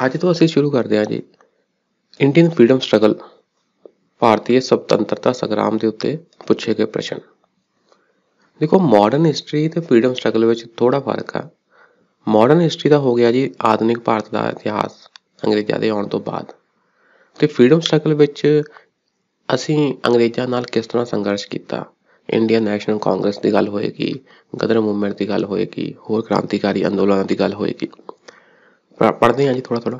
आज तो असं शुरू करते हैं जी इंडियन फ्रीडम स्ट्रगल भारतीय स्वतंत्रता संग्राम के उत्ते पूछे गए प्रश्न। देखो मॉडर्न हिस्टरी तो फ्रीडम स्ट्रगल में थोड़ा फर्क आ। मॉडर्न हिस्टरी का हो गया जी आधुनिक भारत का इतिहास अंग्रेज़ों के आने तो बाद, तो फ्रीडम स्ट्रगल में असी अंग्रेज़ों नाल किस तरह संघर्ष किया, इंडियन नैशनल कांग्रेस की गल होएगी, गदर मूवमेंट की गल होएगी, होर क्रांतिकारी अंदोलनों की गल होएगी। पढ़ते हैं जी थोड़ा थोड़ा।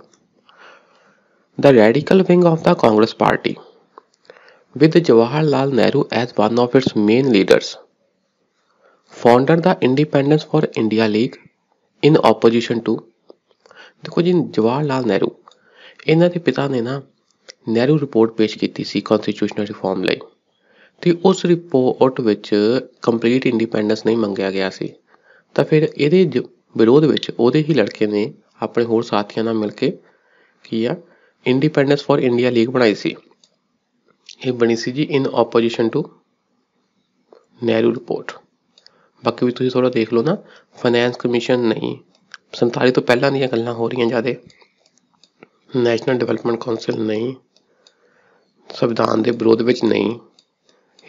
The radical wing of the Congress party with Jawaharlal Nehru as one of its main leaders founder the independence for India league in opposition to. देखो जी जवाहरलाल नेहरू इन्हां दे पिता ने ना नेहरू रिपोर्ट पेश की सी कॉन्स्टिट्यूशनल रिफॉर्म लई, तो उस रिपोर्ट विच कंप्लीट इंडिपेंडेंस नहीं मंगया गया सी, तो फिर ये विरोध विच उहदे ही लड़के ने अपने होर साथियों नाल मिल के की आ इंडिपेंडेंस फॉर इंडिया लीग बनाई सी। ये बनी सी जी in opposition to Nehru report. बाकी भी तुसीं थोड़ा देख लो ना, फाइनैंस कमीशन नहीं 47 तो पहला दीयां गल्लां हो रही ज़्यादा, नैशनल डिवेलपमेंट काउंसिल नहीं, संविधान के विरोध में नहीं,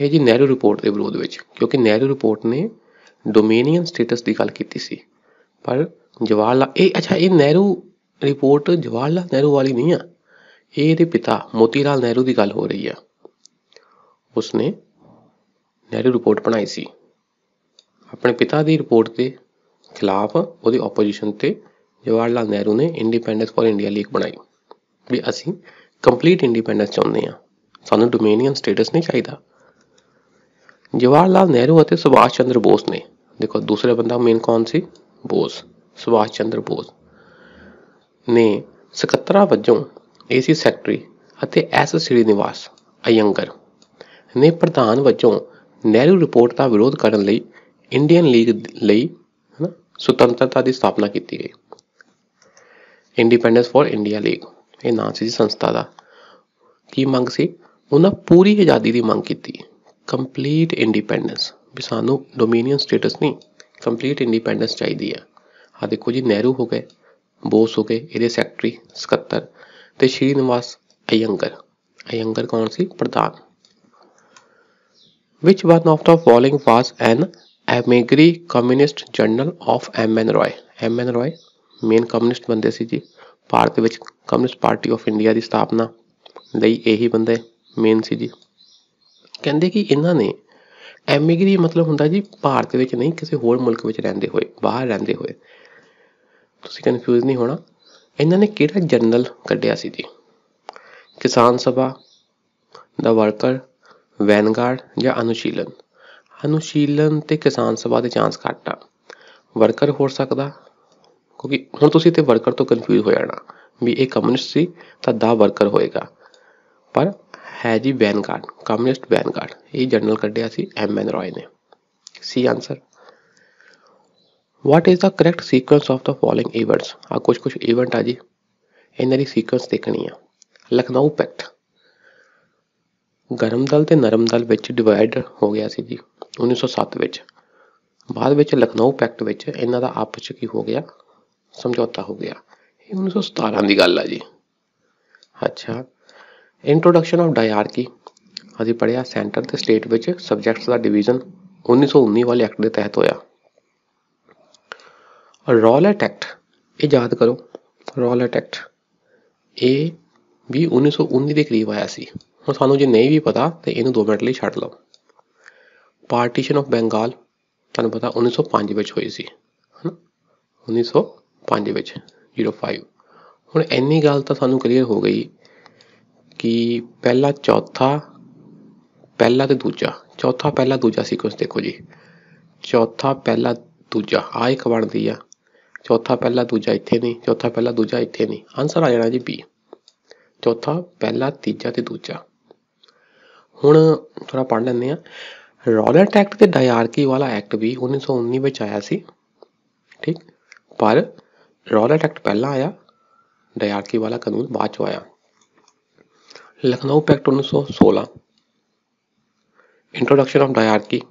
ये जी नेहरू रिपोर्ट के विरोध में, क्योंकि नेहरू रिपोर्ट ने डोमीनियन स्टेटस की गल की सी। पर जवाहरलाल ये अच्छा ये नेहरू रिपोर्ट जवाहरलाल नेहरू वाली नहीं है, ये पिता मोतीलाल नेहरू की गल हो रही है, उसने नेहरू रिपोर्ट बनाई सी अपने पिता की रिपोर्ट के खिलाफ, वो ओपोजिशन से जवाहरलाल नेहरू ने इंडिपेंडेंस फॉर इंडिया लीग बनाई भी असी कंप्लीट इंडिपेंडेंस चाहते हैं, सानू डोमीनियन स्टेटस नहीं चाहिए। जवाहरलाल नेहरू और सुभाष चंद्र बोस ने, देखो दूसरा बंदा मेन कौन सी बोस, सुभाष चंद्र बोस ने सकत्तरा वजों एसी सैकटरी और एस श्रीनिवास अयंगर ने प्रधान वजों नेहरू रिपोर्ट का विरोध करने लई इंडियन लीग लई है ना स्वतंत्रता की स्थापना की गई। इंडिपेंडेंस फॉर इंडिया लीग ये नाम से संस्था का की मंग सी, उन्हें पूरी आज़ादी की मंग की, कंप्लीट इंडिपेंडेंस भी सानू डोमीनियन स्टेटस नहीं कंप्लीट इंडिपेंडेंस चाहिए है। हाँ देखो जी नेहरू हो गए, बोस हो गए, ये सैकटरी सकत्तर तो श्रीनिवास अयंगर, अयंगर कौन सी प्रधान। Which one of the following was an emigre communist journal of M N Roy. M N Roy main communist बंदे सी जी, भारत विच कम्यूनिस्ट पार्टी ऑफ इंडिया की स्थापना लई यही बंदे मेन सी जी। कहते कि इन्होंने एमिग्री मतलब होंगे जी भारत में नहीं किसी होर मुल्क में रहते हुए, बाहर रहते हुए, तुसीं कन्फ्यूज़ नहीं होना। इन्होंने किहड़ा जर्नल कढ़िया सी जी, किसान सभा, द वर्कर, वैनगार्ड या अनुशीलन। अनुशीलन तो किसान सभा के चांस घट आ, वर्कर हो सकता क्योंकि हुण तुसीं ते वर्कर तो कन्फ्यूज़ हो जाना भी ये कम्यूनिस्ट सी तो द वर्कर होएगा, पर है जी वैनगार्ड कम्यूनिस्ट वैनगार्ड, ये जर्नल कढ़िया सी एम एन रॉय ने। C answer. What is the correct sequence of the following events. आ कुछ ईवेंट आ जी, इन्हां दी सीकुएंस देखनी आ। लखनऊ पैक्ट गर्म दल ते नरम दल विच डिवाइड हो गया सी जी 1907 विच, बाद विच लखनऊ पैक्ट विच इन्हां दा आपस की हो गया समझौता हो गया, ये 1917 की गल आ जी। अच्छा इंट्रोडक्शन ऑफ डायआर्की अभी पढ़िया, सेंटर तो स्टेट विच सबजैक्ट्स का डिवीजन 1919 वाले एक्ट के तहत होया। रॉलेट एक्ट ये याद करो, रॉलेट एक्ट ये भी 1919 के करीब आया सी। हुण सानू जो नहीं भी पता तो इनू 2 मिनट लिए छड्ड लो। पार्टीशन ऑफ बंगाल तुहानू पता 1905 विच होई सी है ना, 1905 विच 05। हुण इन्नी गल तो सानू क्लीयर हो गई कि पहला चौथा, पहला तो दूजा, चौथा पहला दूजा सीकुएंस देखो जी, चौथा पहला दूजा आ एक बनती है, चौथा पहला दूजा इत्थे नहीं, चौथा पहला दूजा इत्थे नहीं, आंसर आ जाना जी बी, चौथा पहला तीजा तो दूजा। हुण थोड़ा पढ़ लेंगे। रॉलेट एक्ट तो डायआर्की वाला एक्ट भी 1919 में आया सी, ठीक, पर रॉलेट एक्ट पहला आया, डायआर्की वाला कानून बाद चो आया। Lucknow pact 1916, introduction of diarchy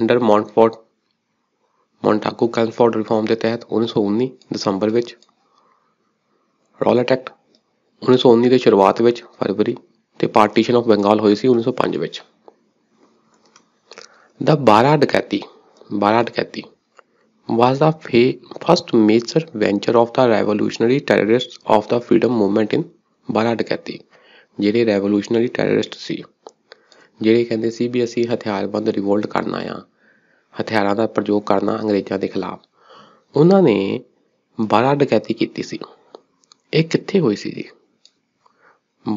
under Montford Montagu Chelmsford reform के तहत 1919 दिसंबर। ਰੌਲਟ ਐਕਟ 1919 ਦੇ ਸ਼ੁਰੂਆਤ ਵਿੱਚ ਫਰਵਰੀ ਤੇ ਪਾਰਟੀਸ਼ਨ ਆਫ ਬੰਗਾਲ ਹੋਈ ਸੀ 1905 ਵਿੱਚ। द 12 डकैती was the first major venture of the revolutionary terrorists of the freedom movement in 12 डकैती। ਜਿਹੜੇ ਰੈਵੋਲੂਸ਼ਨਰੀ ਟੈਰਰਿਸਟ ਸੀ, ਜਿਹੜੇ ਕਹਿੰਦੇ ਸੀ ਵੀ ਅਸੀਂ ਹਥਿਆਰਬੰਦ ਰਿਵੋਲਟ ਕਰਨਾ ਆ, ਹਥਿਆਰਾਂ ਦਾ ਪ੍ਰਯੋਗ ਕਰਨਾ ਅੰਗਰੇਜ਼ਾਂ ਦੇ ਖਿਲਾਫ, ਉਹਨਾਂ ਨੇ 12 ਡਕੈਤੀ ਕੀਤੀ ਸੀ। ਇਹ ਕਿੱਥੇ ਹੋਈ ਸੀ ਜੀ?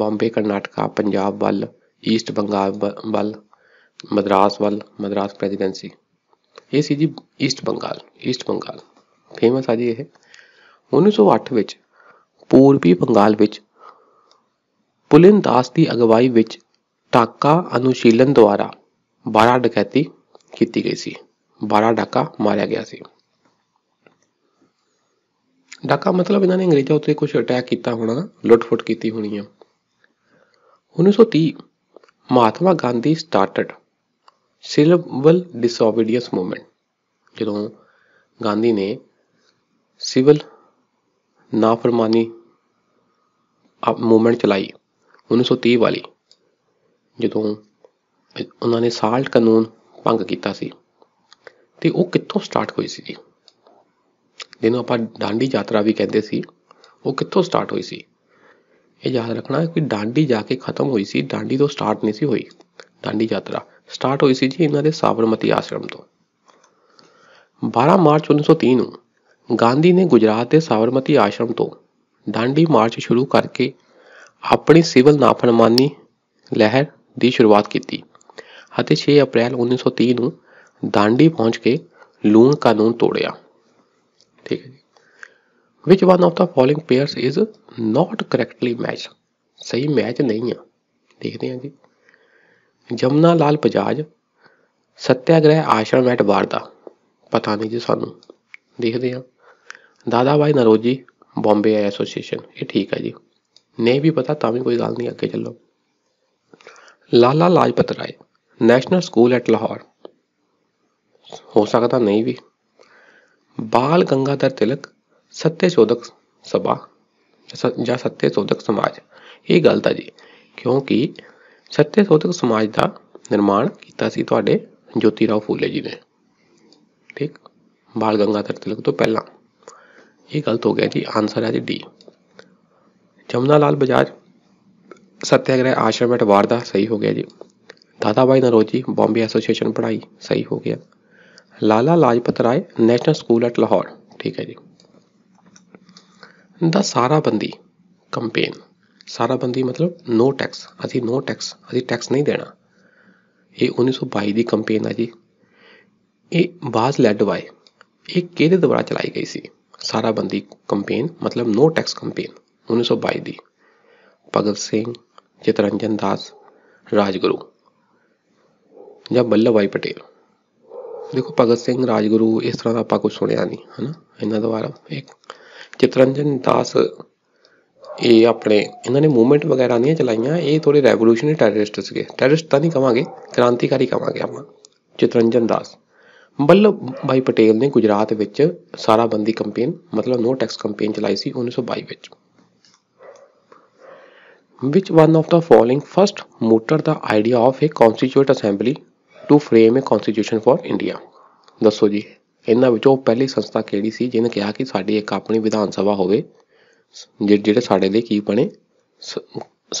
ਬੰਬੇ, ਕਰਨਾਟਕਾ, ਪੰਜਾਬ ਵੱਲ, ਈਸਟ ਬੰਗਾਲ ਵੱਲ, ਮਦਰਾਸ ਵੱਲ, ਮਦਰਾਸ ਪ੍ਰੈਜ਼ੀਡੈਂਸੀ। ਇਹ ਸੀ ਜੀ ਈਸਟ ਬੰਗਾਲ ਫੇਮਸ ਆ ਜੀ ਇਹ। 1908 ਵਿੱਚ ਪੂਰਬੀ ਬੰਗਾਲ ਵਿੱਚ पुलिन दास की अगवाई विच टाका अनुशीलन द्वारा 12 डकैती की गई सी। 12 डाका मारिया गया सी। डाका मतलब इन्होंने अंग्रेजा उत्ते कुछ अटैक किया होना, लुटफुट की होनी है। 1930 Mahatma Gandhi started civil disobedience movement. जो गांधी ने सिविल नाफरमानी मूवमेंट चलाई 1930 वाली, जो उन्होंने साल्ट कानून भंग किया सी, ते वो कित्थों स्टार्ट हुई सी जी? जिन्होंने आपां डांडी यात्रा भी कहते सी, वो कित्थों स्टार्ट हुई सी? ये याद रखना है कि डांडी जाके खत्म हुई सी, डांडी तो स्टार्ट नहीं सी हुई। डांडी यात्रा स्टार्ट हुई सी जी इन्हां दे साबरमती आश्रम तो। 12 मार्च 1930 नूं गांधी ने गुजरात के साबरमती आश्रम तो डांडी मार्च शुरू करके अपनी सिविल नाफरमानी लहर की शुरुआत की। 6 अप्रैल 1930 को दांडी पहुँच के लूण कानून तोड़िया। ठीक है जी। Which one of the following pairs is not correctly match? सही मैच नहीं है। देखते हैं जी। जमुनालाल बजाज सत्याग्रह आश्रम एट वारदा, पता नहीं जी सानू। देखते हैं। दादाभाई नौरोजी बॉम्बे एसोसीएशन, ये ठीक है जी। नहीं भी पता तो भी कोई गल नहीं, अगे चलो। Lala Lajpat Rai national school at Lahore, हो सकता नहीं भी। बाल गंगाधर तिलक सत्यशोधक सभा या सत्यशोधक समाज, ये गलत है जी, क्योंकि सत्यशोधक समाज का निर्माण किया सी तुहाडे ज्योतिराव फूले जी ने। ठीक, बाल गंगाधर तिलक तो पहला। ये गलत हो गया जी। आंसर है जी डी, जमुनालाल बजाज सत्याग्रह आश्रम एट वारदा, सही हो गया जी। दादाभाई नौरोजी बॉम्बे एसोसीएशन पढ़ाई, सही हो गया। Lala Lajpat Rai national school at Lahore, ठीक है जी। द साराबंदी कंपेन, साराबंदी मतलब नो टैक्स, असी नो टैक्स, असी टैक्स नहीं देना। ये 1922 की कंपेन है जी। ये बाज लैड बाय, ये किहदे द्वारा चलाई गई सी? साराबंदी कंपेन मतलब नो टैक्स कंपेन 1922 दी। भगत सिंह, चितरंजन दास, राजगुरु या वल्लभ भाई पटेल। देखो भगत सिंह, राजगुरु इस तरह का आप कुछ सुनिया नहीं है ना इन्हों द्वारा। एक चितरंजन दास, ये अपने इन्होंने मूवमेंट वगैरह नहीं चलाइया, ये थोड़े रेवोल्यूशनरी टैररिस्ट से। टैररिस्ट तो नहीं कहेंगे, क्रांतिकारी कहेंगे आप। चितरंजन दास। वल्लभ भाई पटेल ने गुजरात विच साराबंदी कंपेन मतलब नो टैक्स कंपेन चलाई सी 1922 विच। Which one of the following first motor the idea of a constituent assembly to frame a constitution for India? दसो जी, इन्हां विचों पहली संस्था किहड़ी सी जिन्हें कहा कि साडी एक अपनी विधान सभा होवे, जिहड़े साडे लई की बने,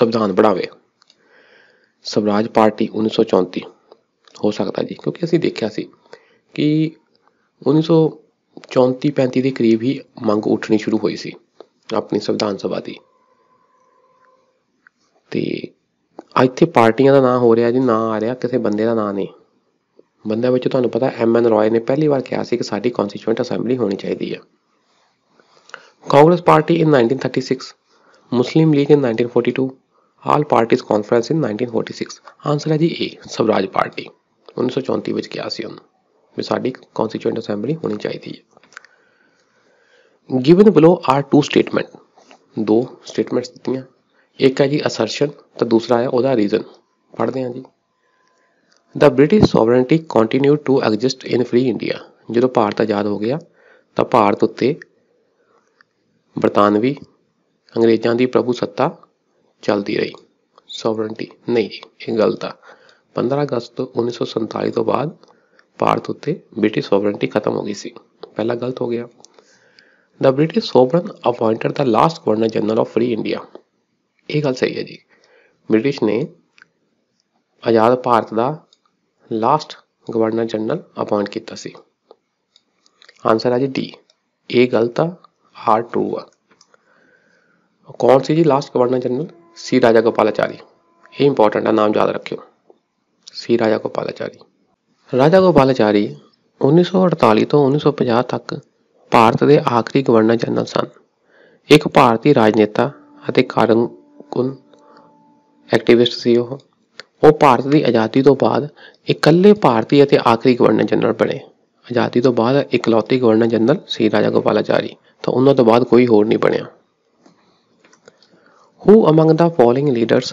संविधान बनावे? स्वराज पार्टी 1934, हो सकता जी, क्योंकि असीं देखिया सी कि 1934-35 के करीब ही मंग उठनी शुरू हुई सी अपनी संविधान सभा की। तो इतने पार्टियां का ना हो रहा जी, ना आ रहा किसी बंदे का ना नहीं। बंदा विच तुहानूं पता M N Roy ने पहली बार कहा सी कि साडी कॉन्स्टिट्यूएंट असैम्बली होनी चाहिए है। Congress party in 1936, Muslim league in 1942, all parties conference in 1946। Answer है जी ए, स्वराज पार्टी 1934 में कहा सी उन्होंने भी साडी कॉन्स्टिट्यूएंट असैम्बली होनी चाहिए है। Given below are two statement, दो स्टेटमेंट्स दी, एक है जी असर्शन तो दूसरा है उसका रीजन। पढ़ते हैं जी। The British sovereignty continued to exist in free India. जो भारत आजाद हो गया तो भारत उत्ते बरतानवी ਅੰਗਰੇਜ਼ਾਂ ਦੀ ਪ੍ਰਭੂ ਸੱਤਾ ਚੱਲਦੀ ਰਹੀ। ਸੋਵਰਨਟੀ ਨਹੀਂ ਜੀ, ਇਹ ਗਲਤ ਆ। 15 ਅਗਸਤ 1947 ਤੋਂ ਬਾਅਦ ਭਾਰਤ ਉੱਤੇ ਬ੍ਰਿਟਿਸ਼ ਸੋਵਰਨਟੀ ਖਤਮ ਹੋ ਗਈ ਸੀ। ਪਹਿਲਾ ਗਲਤ ਹੋ ਗਿਆ। The British sovereign appointed the last governor general of free India, ਇਹ ਗੱਲ ਸਹੀ ਹੈ ਜੀ। ਬ੍ਰਿਟਿਸ਼ ਨੇ ਆਜ਼ਾਦ ਭਾਰਤ ਦਾ ਲਾਸਟ ਗਵਰਨਰ ਜਨਰਲ ਅਪਾਇੰਟ ਕੀਤਾ ਸੀ। ਆਨਸਰ ਆ ਜੀ ਡੀ, ਇਹ ਗਲਤ ਆ, ਆਰ ਟਰੂ ਆ। कौन सी जी last governor general? C Rajagopalachari. ये इंपॉर्टेंट है, नाम याद रखियो, सी राजागोपालाचारी। राजागोपालाचारी 1948 तो 1950 तक भारत के आखिरी गवर्नर जनरल सन। एक भारतीय राजनेता और कारकुन एक्टिविस्ट सी। वो भारत की आज़ादी तो बाद इकल्ले भारतीय और आखिरी गवर्नर जनरल बने। आज़ादी तो बाद इकलौते गवर्नर जनरल सी राजागोपालाचारी, तो उन्होंने तो बाद कोई होर नहीं बनया। Who among the following leaders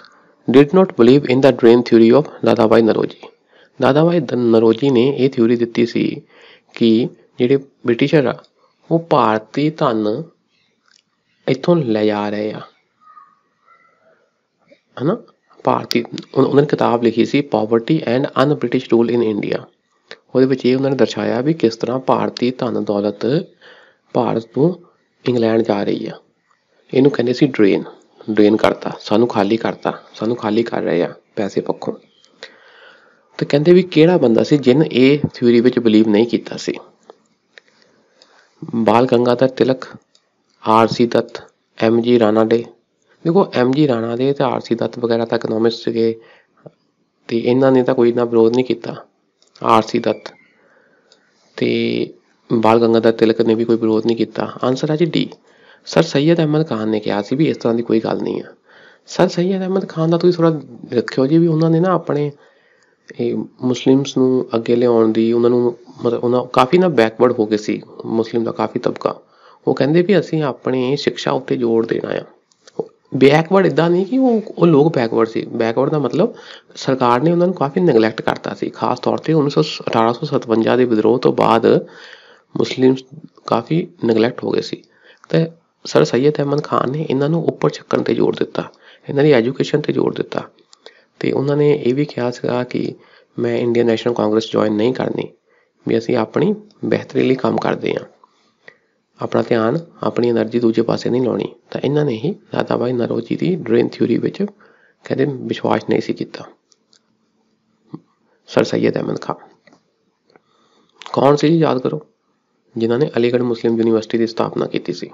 did not believe in the drain theory of Dadabhai Naoroji? Dadabhai Naoroji ने यह थ्योरी दी सी कि जिहड़े ब्रिटिशर आ वो भारती धन इथों ले जा रहे आ, है ना। भारती उन्होंने किताब लिखी सी poverty and un British rule in India. वो उन्होंने दर्शाया भी किस तरह भारती धन दौलत भारत को इंग्लैंड जा रही है। इनू कहंदे सी ड्रेन, ड्रेन करता, सानू खाली करता, सानू खाली कर रहे हैं पैसे पक्षों। तो कहते भी किहड़ा बंदा सी जिन ये थ्योरी विच बिलीव नहीं किया सी? Bal Gangadhar Tilak, R C Dutt, M G Ranade. देखो एम जी रानाडे तो आर सी दत्त वगैरह तो इकोनॉमिस्ट के, तो इन्होंने तो कोई इन्ना विरोध नहीं किया। आर सी दत्त तो बाल गंगाधर तिलक ने भी कोई विरोध नहीं किया। आंसर है जी डी। सर सैयद अहमद खान ने कहा सी भी इस तरह की कोई गल नहीं है। सर सैयद अहमद खान का तुसीं थोड़ा रखियो जी, भी उन्होंने ना अपने मुस्लिम्स नूं अगे लिआउण दी उन्होंने काफ़ी ना बैकवर्ड हो गए सी। मुस्लिम का काफ़ी तबका वो कहिंदे भी असीं अपने शिक्षा उत्ते जोर देना है। बैकवर्ड इदा नहीं कि वो लोग बैकवर्ड सी। बैकवर्ड का मतलब सरकार ने उन्होंने काफ़ी निगलैक्ट करता सी। खास तौर पर 1857 के विद्रोह तो बाद मुस्लिम्स काफ़ी निगलैक्ट हो गए सी। तो सर सैयद अहमद खान ने इन्होंने उपर चकन पर जोर दिता, इन्होंने एजुकेशन पर जोर दिता। तो उन्होंने ये भी कहा कि मैं इंडियन नैशनल कांग्रेस ज्वाइन नहीं करनी, भी असी अपनी बेहतरी लिए काम करते हैं, अपना ध्यान अपनी एनर्जी दूजे पासे नहीं लानी। तो इन्होंने ही दादाभाई नौरोजी की ड्रेन थ्योरी कहते विश्वास नहीं सी किया। सर सैयद अहमद खान कौन से जी याद करो, जिन्होंने अलीगढ़ मुस्लिम यूनिवर्सिटी की स्थापना की सी।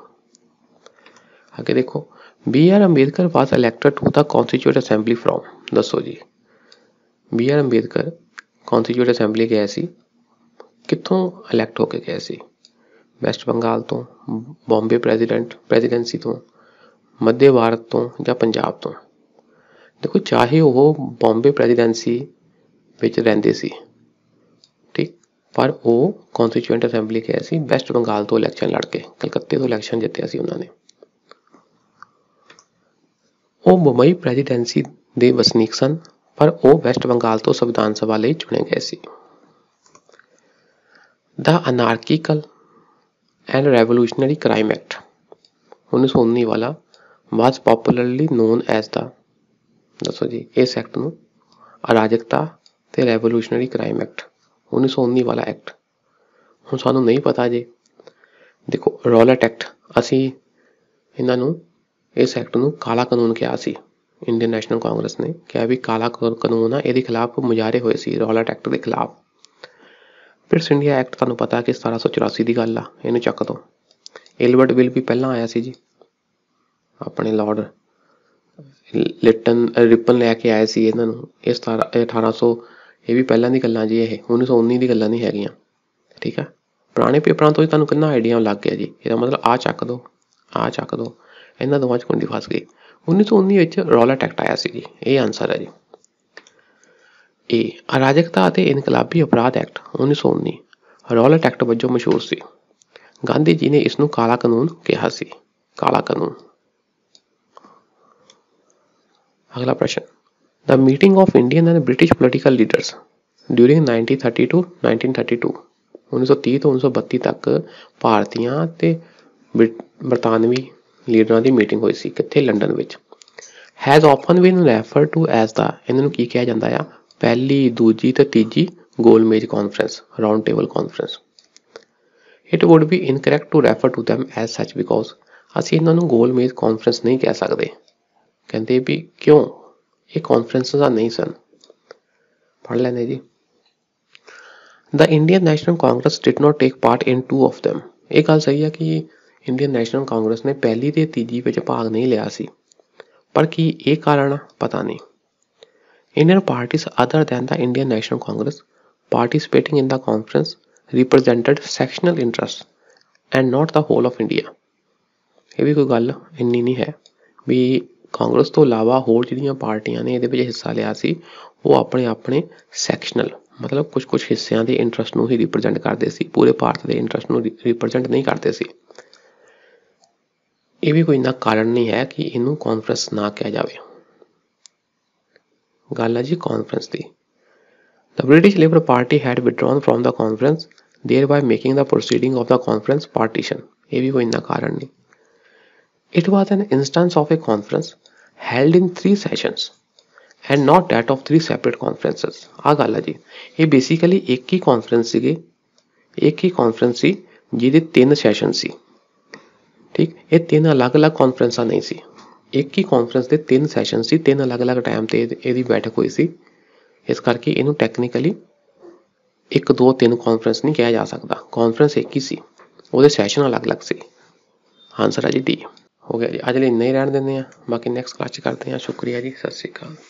आगे देखो, B R Ambedkar was elected to the constitute assembly from, दसो जी। B R Ambedkar constitute assembly गए सी, कितों इलैक्ट होके गए सी? वेस्ट बंगाल तो, बॉम्बे प्रेजिडेंसी तो, मध्य भारत तो या पंजाब तो। देखो चाहे वो बॉम्बे प्रेजिडेंसी विच रहंदे सी, पर वो कॉन्स्टिट्यूएंट असैम्बली गए सी। वेस्ट बंगाल तो इलैक्शन लड़ के कलकत्ते तो इलैक्शन जितया सी उन्होंने। वो मुंबई प्रेजिडेंसी दे वसनीक सन, पर वो वेस्ट बंगाल तो संविधान सभा लिए चुने गए सी। The anarchical and revolutionary crime act 1919 वाला was popularly known as the, दसो जी इस एक्ट नूं अराजकता ते रेवोल्यूशनरी क्राइम एक्ट 1919 वाला एक्ट हम सानू नहीं पता जी। देखो रॉलेट एक्ट, असी इन्हों इस एक्ट नू काला कानून कहा सी। इंडियन नैशनल कांग्रेस ने कहा भी काला कानून आ, ये खिलाफ मुजाहरे होए सी रॉलेट एक्ट के खिलाफ। फिट्स इंडिया एक्ट तुहानू पता कि 1784 की गल आ, इनू चक दो। एलवर्ट बिल भी पहला आया सी जी, अपने लॉर्ड लिटन रिपन लैके आए सी इन्हां नू। ये 1800 ਇਹ ਵੀ ਪਹਿਲਾਂ ਦੀ ਗੱਲਾਂ ਜੀ, ਇਹ 1919 ਦੀ ਗੱਲਾਂ ਨਹੀਂ ਹੈਗੀਆਂ। ਠੀਕ ਆ, ਪੁਰਾਣੇ ਪੇਪਰਾਂ ਤੋਂ ਹੀ ਤੁਹਾਨੂੰ ਕਿੰਨਾ ਆਈਡੀਆ ਲੱਗ ਗਿਆ ਜੀ। ਇਹਦਾ ਮਤਲਬ ਆਹ ਚੱਕ ਦੋ, ਆਹ ਚੱਕ ਦੋ, ਇਹਨਾਂ ਦੋਵਾਂ 'ਚ ਕੁੰਡੀ ਫਸ ਗਈ। 1919 ਵਿੱਚ ਰੌਲਟ ਐਕਟ ਆਇਆ ਸੀ ਜੀ, ਇਹ ਆਨਸਰ ਹੈ ਜੀ। ਇਹ ਅਰਾਜਕਤਾ ਅਤੇ ਇਨਕਲਾਬੀ ਅਪਰਾਧ ਐਕਟ 1919 ਰੌਲਟ ਐਕਟ ਵਜੋਂ ਮਸ਼ਹੂਰ ਸੀ। ਗਾਂਧੀ ਜੀ ਨੇ ਇਸ ਨੂੰ ਕਾਲਾ ਕਾਨੂੰਨ ਕਿਹਾ ਸੀ, ਕਾਲਾ ਕਾਨੂੰਨ। ਅਗਲਾ ਪ੍ਰਸ਼ਨ, The meeting of Indian and British political leaders during 1930 to 1932 1930 ਤੋਂ 1932 ਤੱਕ ਭਾਰਤੀਆਂ ਤੇ ਬਰਤਾਨਵੀ ਲੀਡਰਾਂ ਦੀ ਮੀਟਿੰਗ ਹੋਈ ਸੀ। ਕਿੱਥੇ? ਲੰਡਨ ਵਿੱਚ। Has often been refer to as the, ਇਹਨਾਂ ਨੂੰ ਕੀ ਕਿਹਾ ਜਾਂਦਾ ਆ? ਪਹਿਲੀ, ਦੂਜੀ ਤੇ ਤੀਜੀ ਗੋਲਮੇਜ conference, round table conference. It would be incorrect to refer to them as such because ਅਸੀਂ ਇਹਨਾਂ ਨੂੰ ਗੋਲਮੇਜ ਕਾਨਫਰੰਸ ਨਹੀਂ ਕਹਿ ਸਕਦੇ। ਕਹਿੰਦੇ ਵੀ ਕਿਉਂ? ਇਹ ਕਾਨਫਰੰਸਾਂ ਨਹੀਂ ਸਨ। ਪੜ੍ਹ ਲੈਂਦੇ ਜੀ। The Indian national Congress did not take part in two of them. ਇਹ ਗੱਲ ਸਹੀ ਆ ਕਿ ਇੰਡੀਅਨ ਨੈਸ਼ਨਲ ਕਾਂਗਰਸ ਨੇ ਪਹਿਲੀ ਤੇ ਤੀਜੀ ਵਿੱਚ ਭਾਗ ਨਹੀਂ ਲਿਆ ਸੀ, ਪਰ ਕੀ ਇਹ ਕਾਰਨ? ਪਤਾ ਨਹੀਂ। Indian parties other than the Indian national Congress participating in the conference represented sectional interest and not the whole of India. ਇਹ ਵੀ ਕੋਈ ਗੱਲ ਇੰਨੀ ਨਹੀਂ ਹੈ ਵੀ ਕਾਂਗਰਸ ਤੋਂ ਇਲਾਵਾ ਹੋਰ ਜਿਹੜੀਆਂ ਪਾਰਟੀਆਂ ਨੇ ਇਹਦੇ ਵਿੱਚ ਹਿੱਸਾ ਲਿਆ ਸੀ ਉਹ ਆਪਣੇ ਆਪਣੇ ਸੈਕਸ਼ਨਲ, ਮਤਲਬ ਕੁਝ ਕੁਝ ਹਿੱਸਿਆਂ ਦੇ ਇੰਟਰਸਟ ਨੂੰ ਹੀ ਰਿਪ੍ਰਜੈਂਟ ਕਰਦੇ ਸੀ, ਪੂਰੇ ਭਾਰਤ ਦੇ ਇੰਟਰਸਟ ਨੂੰ ਰਿਪ੍ਰਜੈਂਟ ਨਹੀਂ ਕਰਦੇ ਸੀ। ਇਹ ਵੀ ਕੋਈ ਇੰਨਾ ਕਾਰਨ ਨਹੀਂ ਹੈ ਕਿ ਇਹਨੂੰ ਕਾਨਫਰੰਸ ਨਾ ਕਿਹਾ ਜਾਵੇ। ਗੱਲ ਹੈ ਜੀ ਕਾਨਫਰੰਸ ਦੀ। The British labour party had withdrawn from the conference thereby making the proceeding of the conference partition. ਇਹ ਵੀ ਕੋਈ ਇੰਨਾ ਕਾਰਨ ਨਹੀਂ। It was an instance of a conference held in 3 sessions and not that of 3 separate conferences। ਆ ਗੱਲ ਹੈ ਜੀ। ਇਹ ਬੇਸਿਕਲੀ ਇੱਕ ਹੀ ਕਾਨਫਰੰਸ ਸੀ ਜਿਹਦੇ 3 ਸੈਸ਼ਨ ਸੀ। ਠੀਕ, ਇਹ 3 ਅਲੱਗ-ਅਲੱਗ ਕਾਨਫਰੰਸਾਂ ਨਹੀਂ ਸੀ। ਇੱਕ ਹੀ ਕਾਨਫਰੰਸ ਦੇ 3 ਸੈਸ਼ਨ ਸੀ, 3 ਅਲੱਗ-ਅਲੱਗ ਟਾਈਮ ਤੇ ਇਹਦੀ ਬੈਠਕ ਹੋਈ ਸੀ। ਇਸ ਕਰਕੇ ਇਹਨੂੰ ਟੈਕਨੀਕਲੀ 1 2 3 ਕਾਨਫਰੰਸ ਨਹੀਂ ਕਿਹਾ ਜਾ ਸਕਦਾ। ਕਾਨਫਰੰਸ ਇੱਕ ਹੀ ਸੀ, ਉਹਦੇ ਸੈਸ਼ਨ ਅਲੱਗ-ਅਲੱਗ ਸੀ। ਆਨਸਰ ਹੈ ਜੀ ਡੀ। ਹੋ ਗਿਆ ਜੀ। ਅੱਜ ਲਈ ਇੰਨਾ ਹੀ ਰਹਿਣ ਦਿੰਦੇ ਆ, ਬਾਕੀ ਨੈਕਸਟ ਕਲਾਸ 'ਚ ਕਰਦੇ ਆ। ਸ਼ੁਕਰੀਆ ਜੀ, ਸਤਿ ਸ਼੍ਰੀ ਅਕਾਲ।